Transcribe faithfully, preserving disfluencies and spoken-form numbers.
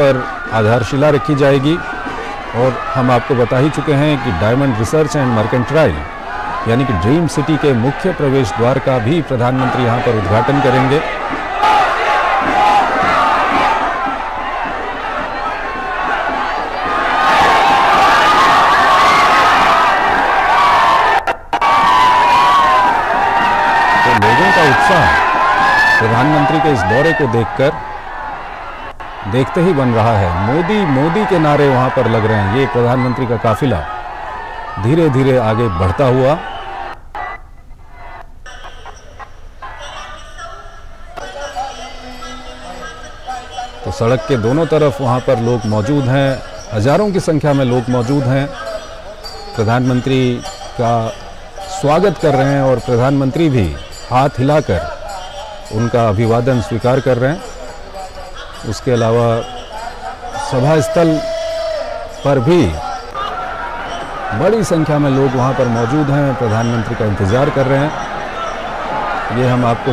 पर आधारशिला रखी जाएगी। और हम आपको बता ही चुके हैं कि डायमंड रिसर्च एंड मर्केंटाइल यानी कि ड्रीम सिटी के मुख्य प्रवेश द्वार का भी प्रधानमंत्री यहां पर उद्घाटन करेंगे। तो लोगों का उत्साह प्रधानमंत्री के इस दौरे को देखकर देखते ही बन रहा है। मोदी मोदी के नारे वहां पर लग रहे हैं। ये प्रधानमंत्री का काफिला धीरे धीरे आगे बढ़ता हुआ तो सड़क के दोनों तरफ वहां पर लोग मौजूद हैं। हजारों की संख्या में लोग मौजूद हैं, प्रधानमंत्री का स्वागत कर रहे हैं और प्रधानमंत्री भी हाथ हिलाकर उनका अभिवादन स्वीकार कर रहे हैं। उसके अलावा सभा स्थल पर भी बड़ी संख्या में लोग वहां पर मौजूद हैं, प्रधानमंत्री का इंतजार कर रहे हैं। ये हम आपको